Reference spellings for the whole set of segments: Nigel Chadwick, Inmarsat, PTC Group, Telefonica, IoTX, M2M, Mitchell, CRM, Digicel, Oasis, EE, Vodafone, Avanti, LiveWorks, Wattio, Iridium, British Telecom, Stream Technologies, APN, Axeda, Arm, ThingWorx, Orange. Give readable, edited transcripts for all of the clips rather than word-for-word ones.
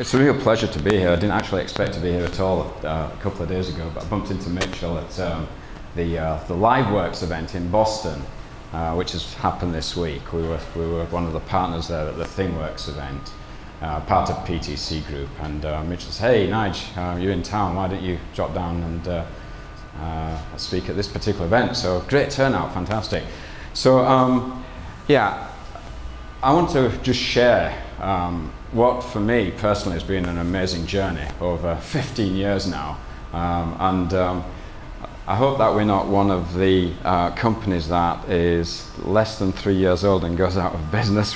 It's a real pleasure to be here. I didn't actually expect to be here at all a couple of days ago, but I bumped into Mitchell at the LiveWorks event in Boston, which has happened this week. We were one of the partners there at the ThingWorx event, part of PTC Group, and Mitchell said, "Hey, Nige, you're in town, why don't you drop down and speak at this particular event?" So great turnout, fantastic. So yeah, I want to just share what for me personally has been an amazing journey over 15 years now, I hope that we're not one of the companies that is less than 3 years old and goes out of business.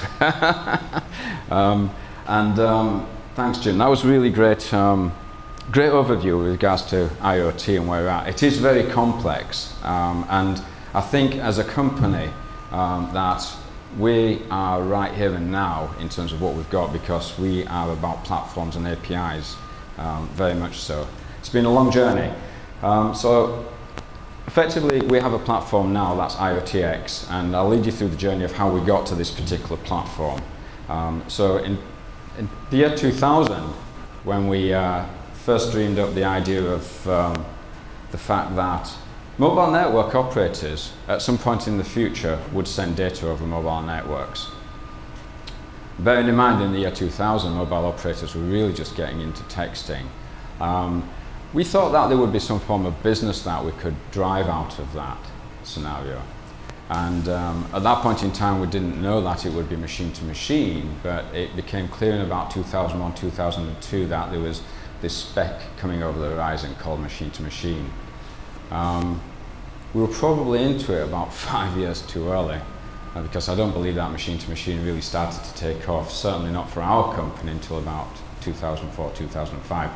Thanks, Jim. That was really great, great overview with regards to IoT and where we're at. It is very complex, and I think as a company that we are right here and now in terms of what we've got, because we are about platforms and APIs, very much so. It's been a long journey. So effectively we have a platform now that's IoTX, and I'll lead you through the journey of how we got to this particular platform. So in the year 2000, when we first dreamed up the idea of the fact that mobile network operators at some point in the future would send data over mobile networks. Bearing in mind in the year 2000 mobile operators were really just getting into texting. We thought that there would be some form of business that we could drive out of that scenario, and at that point in time we didn't know that it would be machine to machine, but it became clear in about 2001, 2002 that there was this spec coming over the horizon called machine to machine. We were probably into it about 5 years too early, because I don't believe that machine-to-machine really started to take off, certainly not for our company, until about 2004, 2005.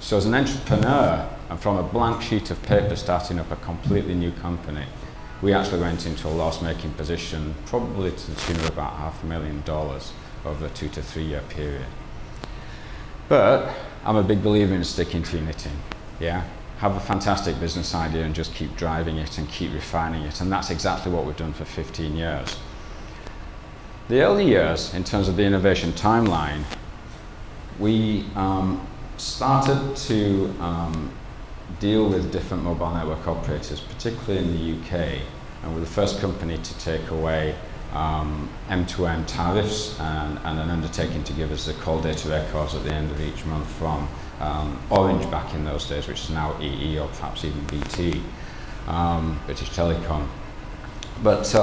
So as an entrepreneur, and from a blank sheet of paper starting up a completely new company, we actually went into a loss-making position, probably to the tune of about $500,000 over a 2 to 3 year period. But I'm a big believer in sticking to your knitting, yeah? Have a fantastic business idea and just keep driving it and keep refining it, and that's exactly what we've done for 15 years. The early years, in terms of the innovation timeline, we started to deal with different mobile network operators, particularly in the UK, and we're the first company to take away M2M tariffs and an undertaking to give us the call data records at the end of each month from Orange back in those days, which is now EE or perhaps even BT, British Telecom. But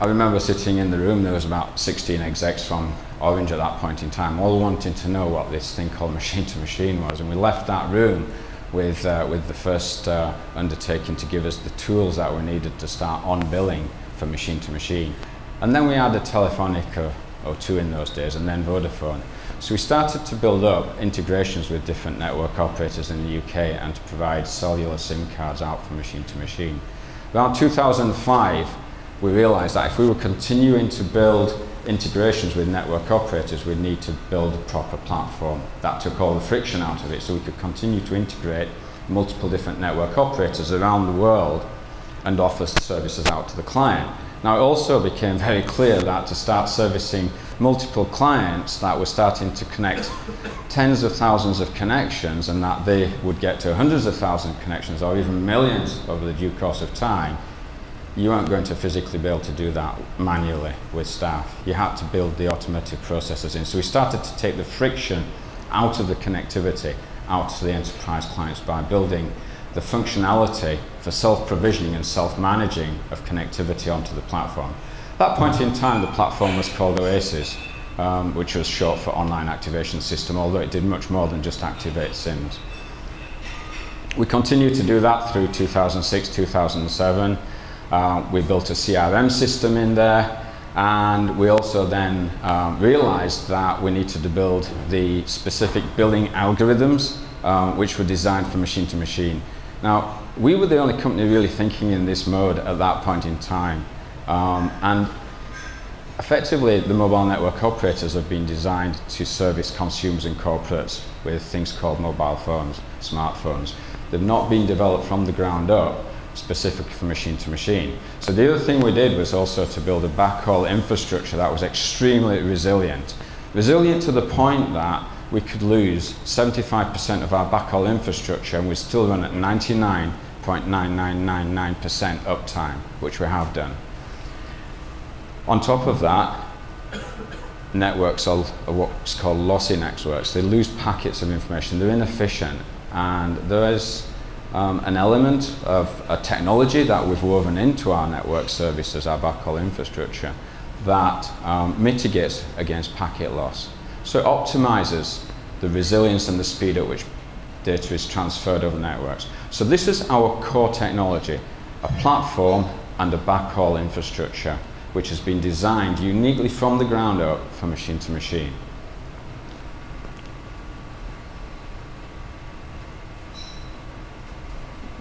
I remember sitting in the room, there was about 16 execs from Orange at that point in time, all wanting to know what this thing called machine to machine was, and we left that room with the first undertaking to give us the tools that we needed to start on billing for machine to machine. And then we added Telefonica or two in those days, and then Vodafone. So we started to build up integrations with different network operators in the UK and to provide cellular SIM cards out from machine to machine. Around 2005, we realized that if we were continuing to build integrations with network operators, we'd need to build a proper platform. That took all the friction out of it, so we could continue to integrate multiple different network operators around the world and offer services out to the client. Now, it also became very clear that to start servicing multiple clients, that were starting to connect tens of thousands of connections, and that they would get to hundreds of thousands of connections or even millions over the due course of time, you weren't going to physically be able to do that manually with staff. You had to build the automated processes in. So we started to take the friction out of the connectivity, out to the enterprise clients by building the functionality for self-provisioning and self-managing of connectivity onto the platform. At that point in time, the platform was called Oasis, which was short for Online Activation System, although it did much more than just activate SIMs. We continued to do that through 2006, 2007. We built a CRM system in there, and we also then realized that we needed to build the specific billing algorithms which were designed for machine to machine. Now, we were the only company really thinking in this mode at that point in time, and effectively the mobile network operators have been designed to service consumers and corporates with things called mobile phones, smartphones. They've not been developed from the ground up specifically for machine to machine. So the other thing we did was also to build a backhaul infrastructure that was extremely resilient. Resilient to the point that we could lose 75% of our backhaul infrastructure and we still run at 99.9999% uptime, which we have done. On top of that, networks are what's called lossy networks. They lose packets of information, they're inefficient, and there is an element of a technology that we've woven into our network services, our backhaul infrastructure, that mitigates against packet loss. So it optimizes the resilience and the speed at which data is transferred over networks. So this is our core technology, a platform and a backhaul infrastructure, which has been designed uniquely from the ground up for machine to machine.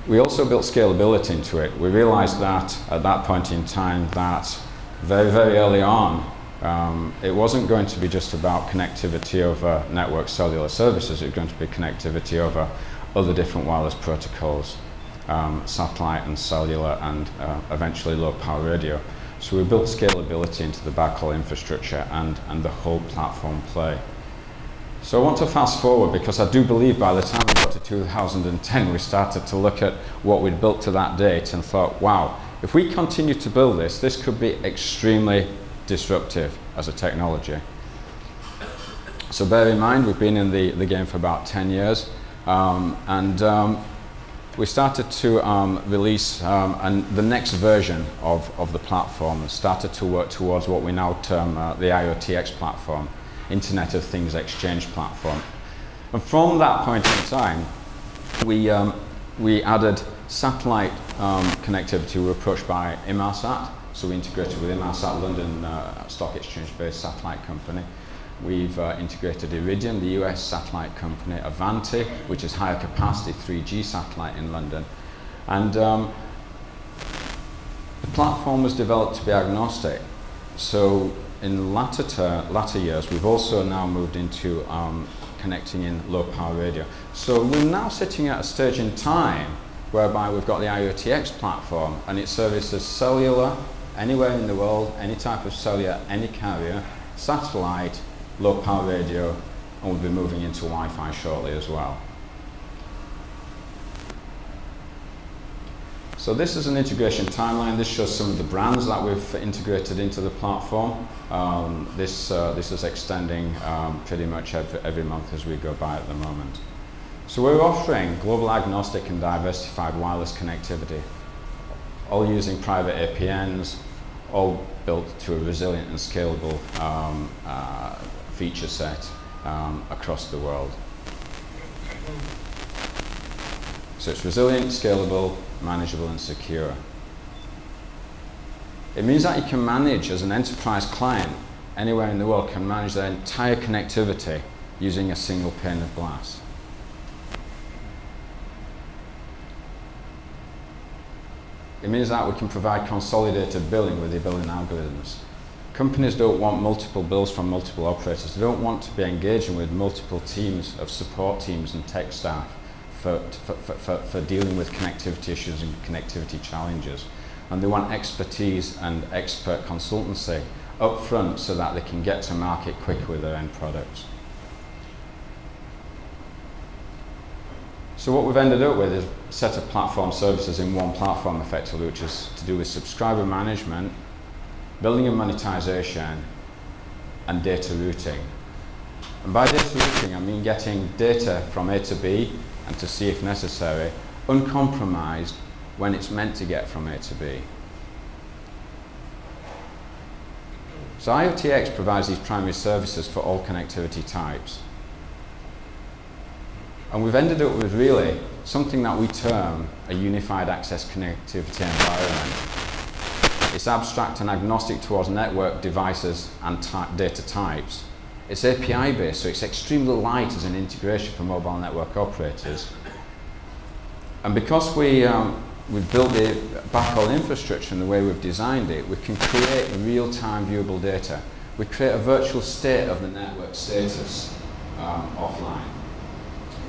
We also built scalability into it. We realized that at that point in time that very, very early on, it wasn't going to be just about connectivity over network cellular services, it was going to be connectivity over other different wireless protocols, satellite and cellular and eventually low power radio. So we built scalability into the backhaul infrastructure and the whole platform play. So I want to fast forward because I do believe by the time we got to 2010 we started to look at what we'd built to that date and thought, wow, if we continue to build this, this could be extremely disruptive as a technology. So bear in mind, we've been in the game for about 10 years we started to release the next version of the platform and started to work towards what we now term the IoTX platform, Internet of Things Exchange platform. And from that point in time, we added satellite connectivity. We were approached by Inmarsat. So we integrated with Inmarsat, London Stock Exchange-based satellite company. We've integrated Iridium, the US satellite company, Avanti, which is higher capacity 3G satellite in London. And the platform was developed to be agnostic. So in latter years, we've also now moved into connecting in low power radio. So we're now sitting at a stage in time whereby we've got the IoTX platform and it services cellular, anywhere in the world, any type of cellular, any carrier, satellite, low power radio, and we'll be moving into Wi-Fi shortly as well. So this is an integration timeline. This shows some of the brands that we've integrated into the platform. This is extending pretty much every month as we go by at the moment. So we're offering global agnostic and diversified wireless connectivity, all using private APNs, all built to a resilient and scalable feature set across the world. So it's resilient, scalable, manageable and secure. It means that you can manage, as an enterprise client, anywhere in the world can manage their entire connectivity using a single pane of glass. It means that we can provide consolidated billing with the billing algorithms. Companies don't want multiple bills from multiple operators. They don't want to be engaging with multiple teams of support teams and tech staff for dealing with connectivity issues and connectivity challenges. And they want expertise and expert consultancy up front so that they can get to market quick with their end products. So what we've ended up with is a set of platform services in one platform effectively, which is to do with subscriber management, billing and monetization, and data routing. And by data routing, I mean getting data from A to B and to C if necessary, uncompromised when it's meant to get from A to B. So IoTX provides these primary services for all connectivity types. And we've ended up with really something that we term a unified access connectivity environment. It's abstract and agnostic towards network devices and data types. It's API based, so it's extremely light as an integration for mobile network operators. And because we've built the backhaul infrastructure in the way we've designed it, we can create real-time viewable data. We create a virtual state of the network status offline.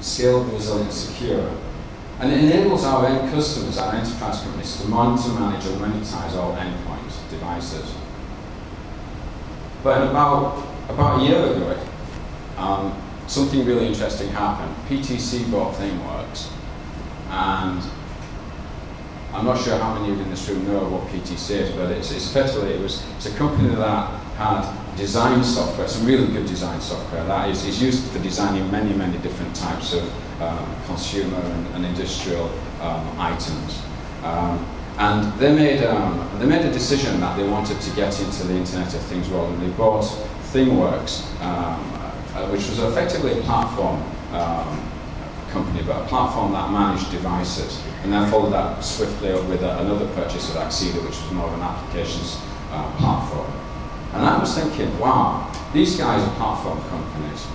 Scalable, resilient, secure. And it enables our end customers, our enterprise companies, to monitor, manage, and monetize all endpoints, devices. But about a year ago, something really interesting happened. PTC bought ThemeWorx, and I'm not sure how many of you in this room know what PTC is, but it's a company that had design software, some really good design software that is used for designing many, many different types of consumer and industrial items. And they made a decision that they wanted to get into the Internet of Things world, and they bought ThingWorx, which was effectively a platform company, but a platform that managed devices, and then followed that swiftly up with another purchase of Axeda, which was more of an applications platform. And I was thinking, wow, these guys are platform companies.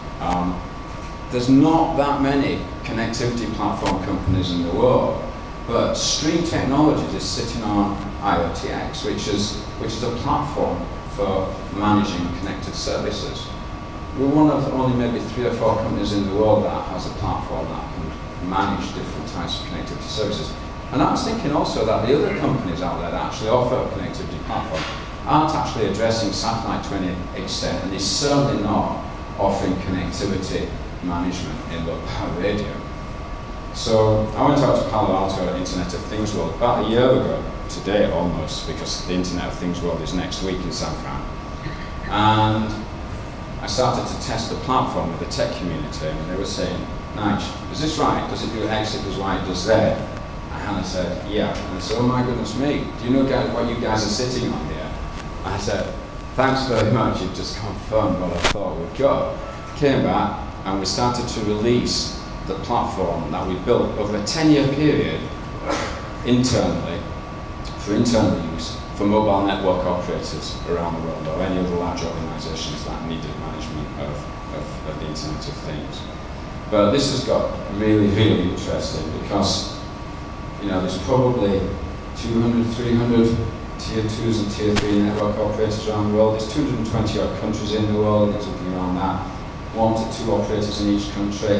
There's not that many connectivity platform companies in the world, but Stream Technologies is sitting on IoTX, which is a platform for managing connected services. We're one of only maybe 3 or 4 companies in the world that has a platform that can manage different types of connectivity services. And I was thinking also that the other companies out there that actually offer a connectivity platform aren't actually addressing satellite to any extent, and is certainly not offering connectivity management in low power radio. So I went out to Palo Alto at Internet of Things World about a year ago, today almost, because the Internet of Things World is next week in San Fran. And I started to test the platform with the tech community, and they were saying, Nige, is this right? Does it do X, it does Y, it does Z? And I said, yeah. And I said, oh my goodness me, do you know what you guys are sitting on here? And I said, thanks very much, you've just confirmed what I thought we've got. Came back, and we started to release the platform that we built over a 10-year period internally, for internal use, for mobile network operators around the world, or any other large organizations that needed management of the Internet of Things. But this has got really, really interesting, because there's probably 200, 300 tier 2s and tier 3 network operators around the world. There's 220 odd countries in the world, there's something around that. 1 to 2 operators in each country.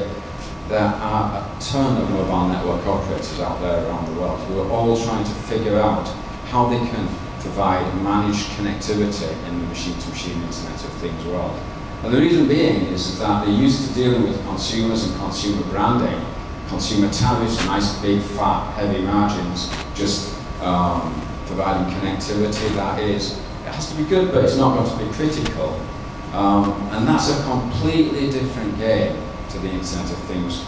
There are a ton of mobile network operators out there around the world who are all trying to figure out how they can provide managed connectivity in the machine-to-machine Internet of Things world. And the reason being is that they're used to dealing with consumers and consumer branding, consumer tariffs, nice big, fat, heavy margins, just providing connectivity that is, it has to be good, but it's not going to be critical. And that's a completely different game to the Internet of Things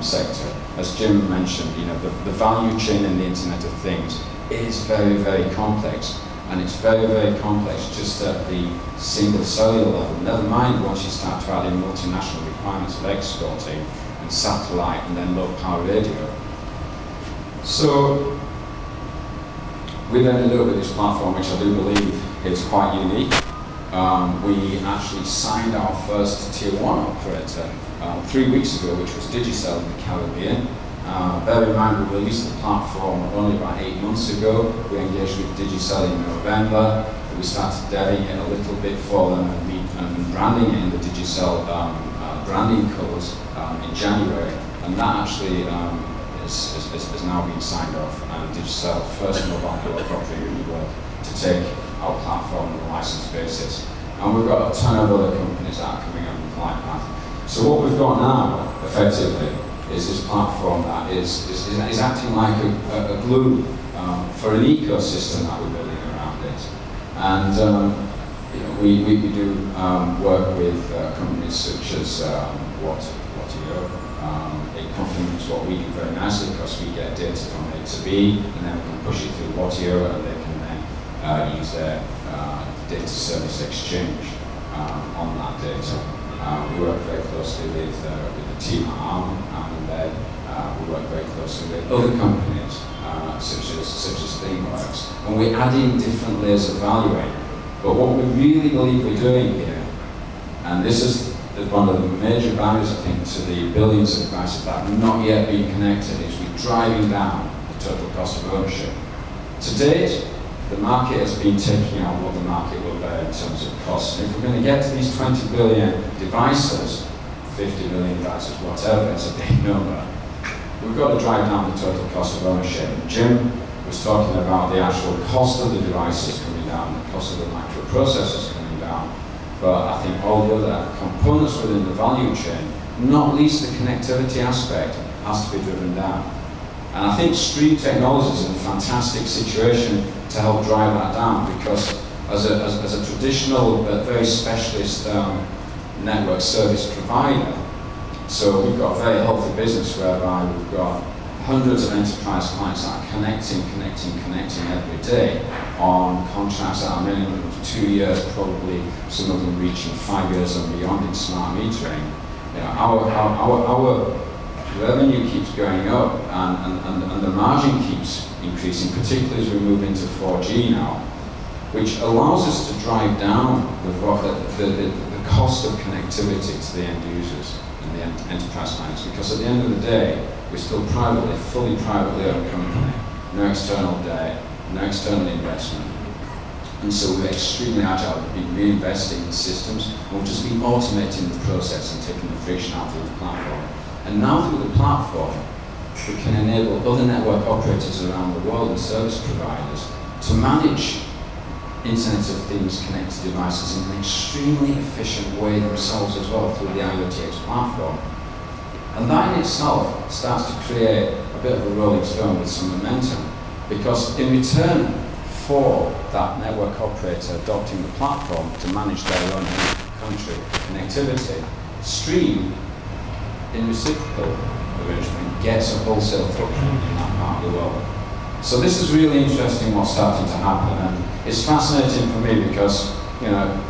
sector. As Jim mentioned, the value chain in the Internet of Things is very, very complex, and it's very, very complex just at the single cellular level, never mind once you start to add in multinational requirements of exporting and satellite and then low power radio. So we then looked at this platform, which I do believe is quite unique. We actually signed our first tier 1 operator 3 weeks ago, which was Digicel in the Caribbean. Bear in mind, we released the platform only about 8 months ago. We engaged with Digicel in November. We started dev-ing it a little bit for them and branding it in the Digicel branding colors in January. And that actually is now being signed off. And Digicel, first mobile network operator in the world to take our platform on a license basis. And we've got a ton of other companies that are coming up with like that. So what we've got now, effectively, is this platform that is acting like a glue for an ecosystem that we're building around it. And we do work with companies such as Wattio. It complements what we do very nicely, because we get data from A to B, and then we can push it through Wattio, and they can then use their data service exchange on that data. We work very closely with the team at Arm, and then we work very closely with other companies such as ThingWorx. And we're adding different layers of value in. But what we really believe we're doing here, and this is one of the major barriers, I think, to the billions of devices that have not yet been connected, is we're driving down the total cost of ownership. To date, the market has been taking out what the market will bear in terms of cost. And if we're going to get to these 20 billion devices, 50 million devices, whatever, it's a big number, we've got to drive down the total cost of ownership. Jim was talking about the actual cost of the devices coming down, the cost of the microprocessors coming down, But I think all the other components within the value chain, not least the connectivity aspect, has to be driven down. And I think Stream Technologies is in a fantastic situation to help drive that down, because as a traditional but very specialist network service provider, so we've got a very healthy business whereby we've got hundreds of enterprise clients that are connecting every day on contracts that are minimum of 2 years, probably some of them reaching 5 years and beyond in smart metering. You know, our revenue keeps going up and the margin keeps increasing, particularly as we move into 4G now, which allows us to drive down the cost of connectivity to the end users and the enterprise clients, because at the end of the day, we're still fully privately owned company, no external debt, no external investment. And so we're extremely agile. We've been reinvesting in systems. We've just been automating the process and taking the friction out of the platform. And now through the platform, we can enable other network operators around the world and service providers to manage Internet of Things connected devices in an extremely efficient way themselves as well through the IoTX platform. And that in itself starts to create a bit of a rolling stone with some momentum, because in return for that network operator adopting the platform to manage their own country connectivity, Stream, in reciprocal arrangement, gets a wholesale footprint in that part of the world. So this is really interesting what's starting to happen, and it's fascinating for me because, you know,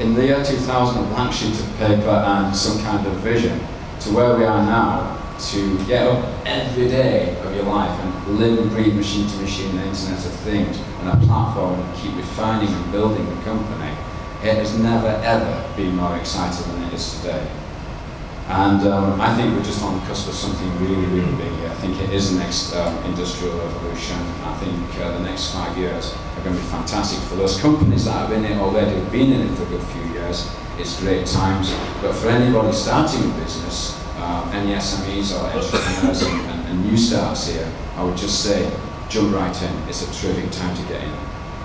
in the year 2000, a blank sheet of paper and some kind of vision, to where we are now, to get up every day of your life and live and breathe machine to machine, the Internet of Things, and a platform, and keep refining and building the company. It has never ever been more exciting than it is today. And I think we're just on the cusp of something really, really big here. I think it is the next industrial revolution. I think the next 5 years are going to be fantastic for those companies that have in it already, have been in it for a good few years. It's great times, but for anybody starting a business, any SMEs or entrepreneurs and new starts here, I would just say, jump right in. It's a terrific time to get in.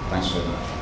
Thanks very much.